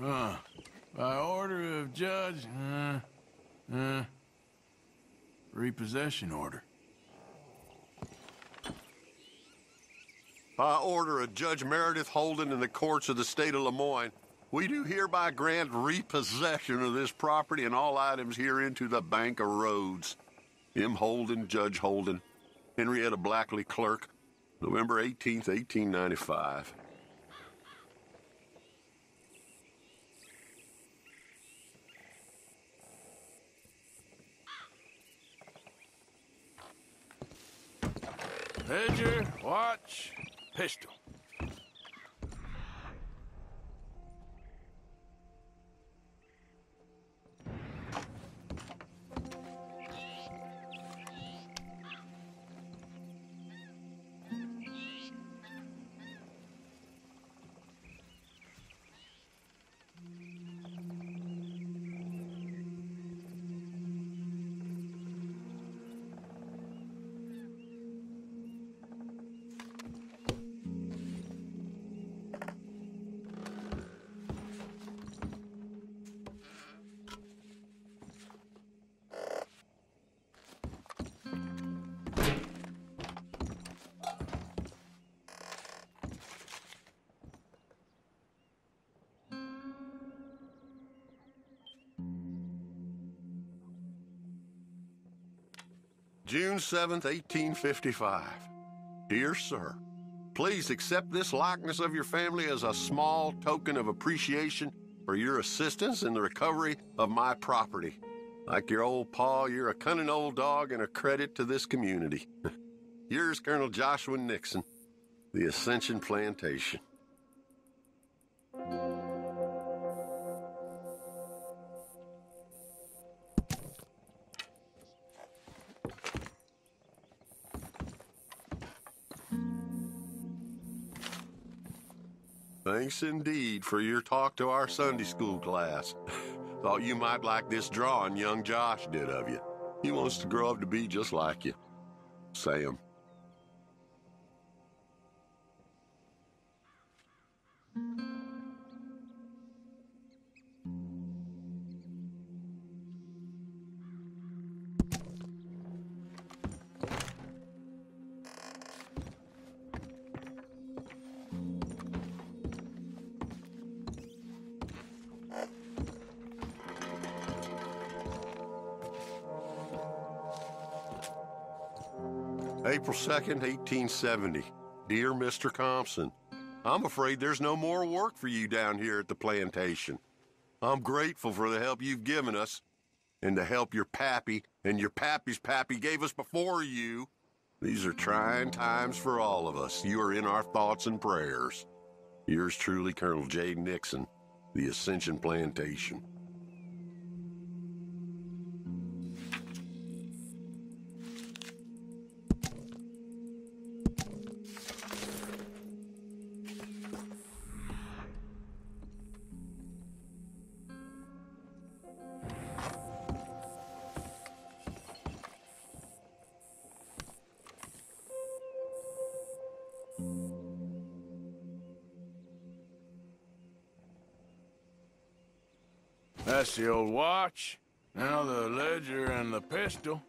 By order of judge, repossession order. By order of Judge Meredith Holden in the courts of the state of Lemoyne, we do hereby grant repossession of this property and all items herein to the Bank of Rhodes. M. Holden, Judge Holden, Henrietta Blackley, clerk, November 18th, 1895. Hedger, watch, pistol. June 7th, 1855. Dear Sir, please accept this likeness of your family as a small token of appreciation for your assistance in the recovery of my property. Like your old pa, you're a cunning old dog and a credit to this community. Yours, Colonel Joshua Nixon, the Ascension Plantation. Thanks indeed for your talk to our Sunday school class. Thought you might like this drawing young Josh did of you. He wants to grow up to be just like you. Sam. April 2nd, 1870. Dear Mr. Compson, I'm afraid there's no more work for you down here at the plantation. I'm grateful for the help you've given us and the help your pappy and your pappy's pappy gave us before you. These are trying times for all of us. You are in our thoughts and prayers. Yours truly, Colonel J. Nixon, the Ascension Plantation. That's the old watch. Now the ledger and the pistol.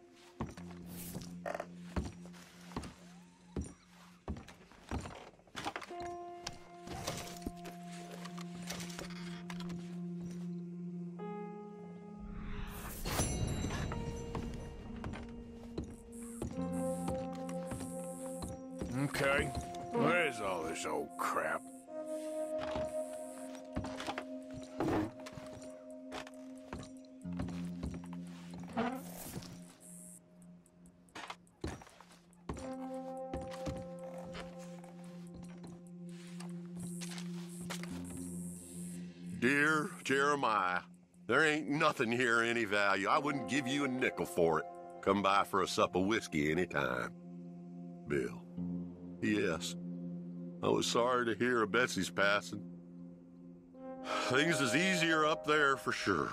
Okay, where is all this old crap? Dear Jeremiah, there ain't nothing here any value. I wouldn't give you a nickel for it. Come by for a sup of whiskey anytime. Bill. Yes. I was sorry to hear of Betsy's passing. Things is easier up there for sure.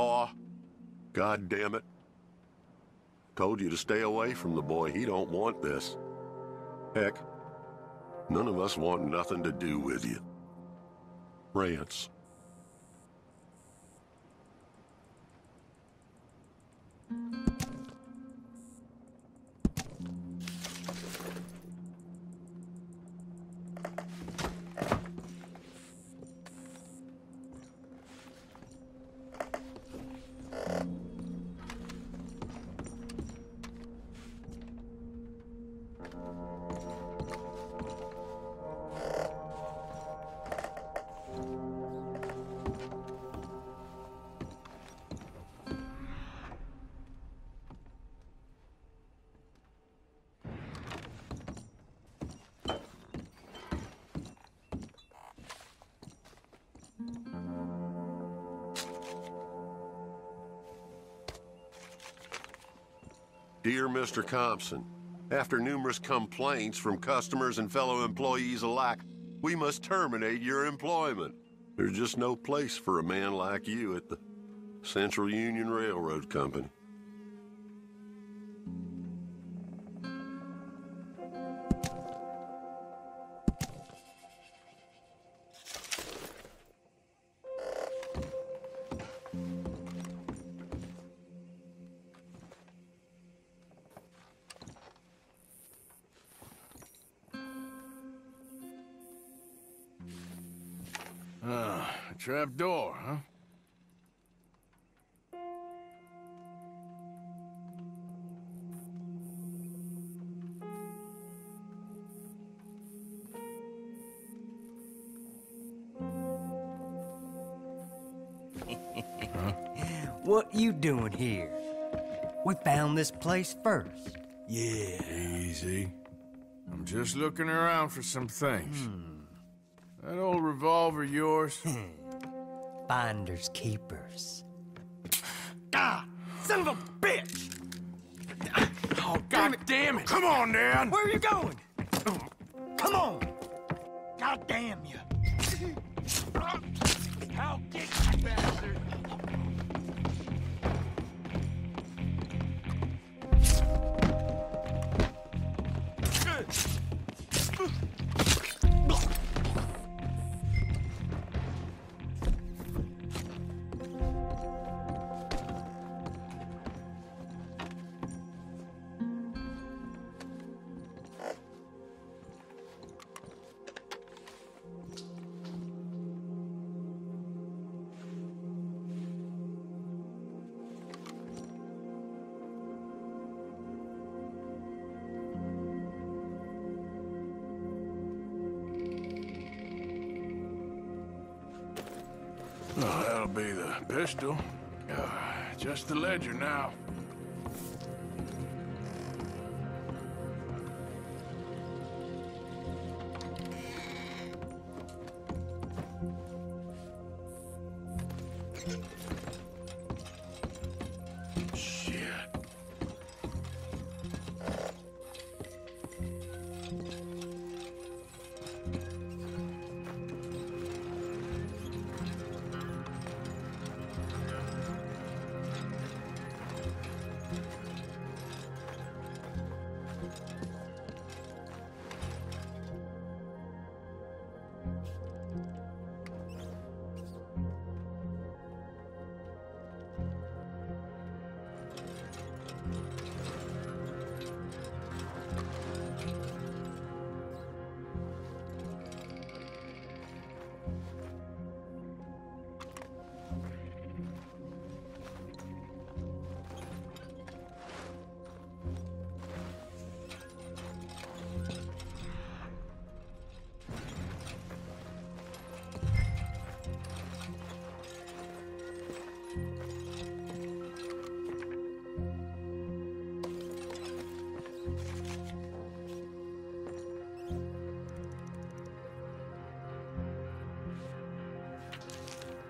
Pa. God damn it. Told you to stay away from the boy. He don't want this. Heck, none of us want nothing to do with you. Rance. Dear Mr. Compson, after numerous complaints from customers and fellow employees alike, we must terminate your employment. There's just no place for a man like you at the Central Union Railroad Company. Trap door, huh? What you doing here? We found this place first. Yeah. Easy. I'm just looking around for some things. That old revolver yours? Finders keepers. God! Son of a bitch! Oh, God damn it! Come on, Dan! Where are you going? Come on! God damn you! I'll get you, bastard! Oh, that'll be the pistol. Just the ledger now.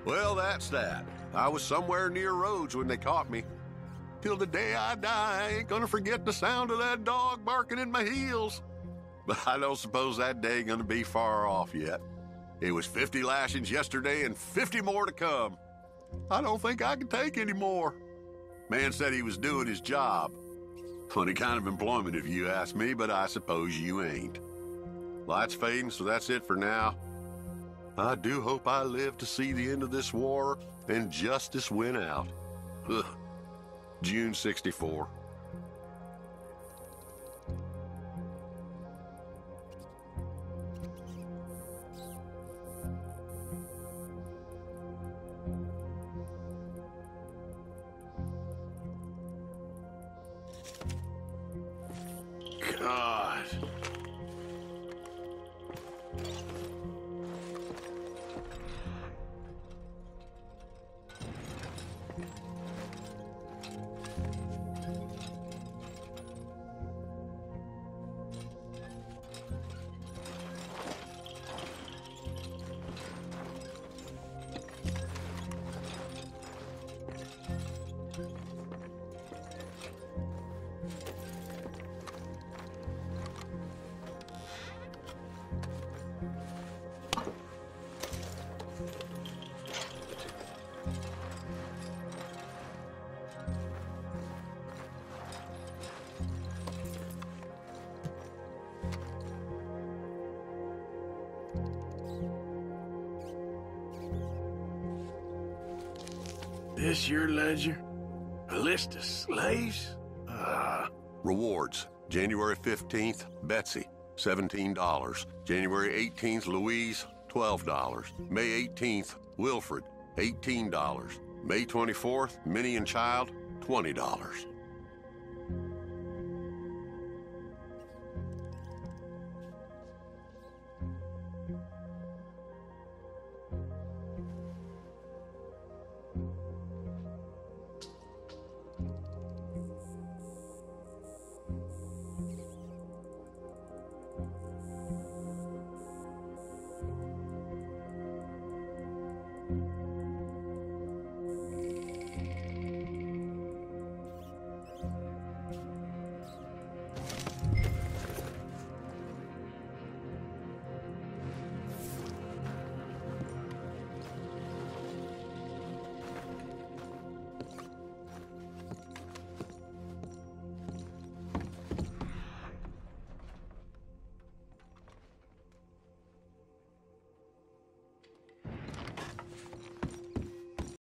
Well, that's that. I was somewhere near Rhodes when they caught me. Till the day I die, I ain't gonna forget the sound of that dog barking in my heels. But I don't suppose that day gonna be far off yet. It was 50 lashings yesterday and 50 more to come. I don't think I can take any more. Man said he was doing his job. Funny kind of employment if you ask me, but I suppose you ain't. Light's fading, so that's it for now. I do hope I live to see the end of this war and justice win out. Ugh. June 64. God. This your ledger? A list of slaves? Rewards. January 15th, Betsy, $17. January 18th, Louise, $12. May 18th, Wilfred, $18. May 24th, Minnie and Child, $20.